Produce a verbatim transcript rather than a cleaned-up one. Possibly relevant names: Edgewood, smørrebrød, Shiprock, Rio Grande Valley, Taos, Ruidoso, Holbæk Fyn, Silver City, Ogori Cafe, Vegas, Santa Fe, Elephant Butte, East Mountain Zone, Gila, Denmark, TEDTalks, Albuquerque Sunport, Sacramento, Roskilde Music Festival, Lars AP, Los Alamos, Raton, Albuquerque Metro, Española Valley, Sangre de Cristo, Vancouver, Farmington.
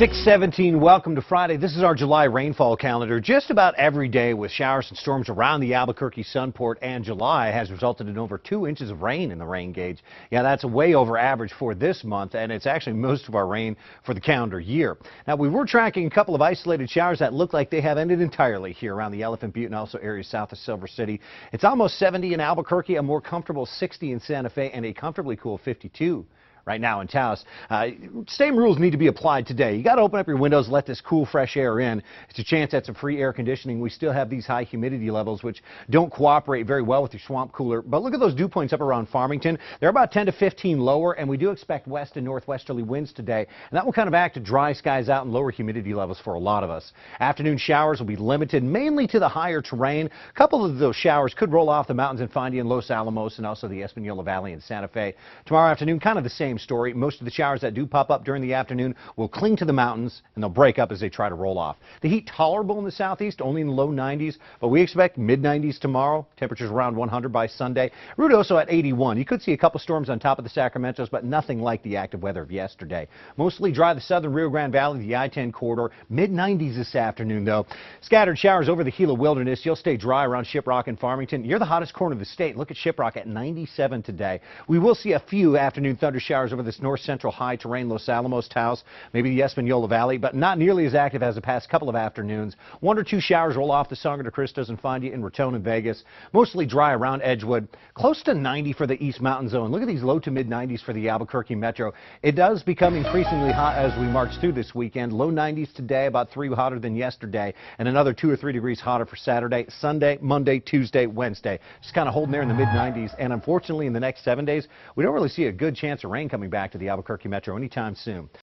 six seventeen, welcome to Friday. This is our July rainfall calendar. Just about every day with showers and storms around the Albuquerque Sunport, and July has resulted in over two inches of rain in the rain gauge. Yeah, that's way over average for this month, and it's actually most of our rain for the calendar year. Now, we were tracking a couple of isolated showers that look like they have ended entirely here around the Elephant Butte and also areas south of Silver City. It's almost seventy in Albuquerque, a more comfortable sixty in Santa Fe, and a comfortably cool fifty-two. Right now in Taos. Uh, same rules need to be applied today. You got to open up your windows, let this cool, fresh air in. It's a chance at some free air conditioning. We still have these high humidity levels, which don't cooperate very well with your swamp cooler. But look at those dew points up around Farmington. They're about ten to fifteen lower, and we do expect west and northwesterly winds today. And that will kind of act to dry skies out and lower humidity levels for a lot of us. Afternoon showers will be limited, mainly to the higher terrain. A couple of those showers could roll off the mountains and find you in Los Alamos and also the Española Valley and Santa Fe. Tomorrow afternoon, kind of the same story. Most of the showers that do pop up during the afternoon will cling to the mountains, and they'll break up as they try to roll off. The heat tolerable in the southeast, only in the low nineties, but we expect mid nineties tomorrow. Temperatures around one hundred by Sunday. Ruidoso at eighty-one. You could see a couple storms on top of the Sacramentos, but nothing like the active weather of yesterday. Mostly dry the southern Rio Grande Valley, the I ten corridor. Mid nineties this afternoon, though. Scattered showers over the Gila wilderness. You'll stay dry around Shiprock and Farmington. You're the hottest corner of the state. Look at Shiprock at ninety-seven today. We will see a few afternoon thunder showers over this north central high terrain, Los Alamos, Taos, maybe the Española Valley, but not nearly as active as the past couple of afternoons. One or two showers roll off the Sangre de Cristo and find you in Raton and Vegas. Mostly dry around Edgewood. Close to ninety for the East Mountain Zone. Look at these low to mid nineties for the Albuquerque Metro. It does become increasingly hot as we march through this weekend. Low nineties today, about three hotter than yesterday, and another two or three degrees hotter for Saturday, Sunday, Monday, Tuesday, Wednesday. Just kind of holding there in the mid nineties, and unfortunately in the next seven days, we don't really see a good chance of rain coming back to the Albuquerque Metro anytime soon.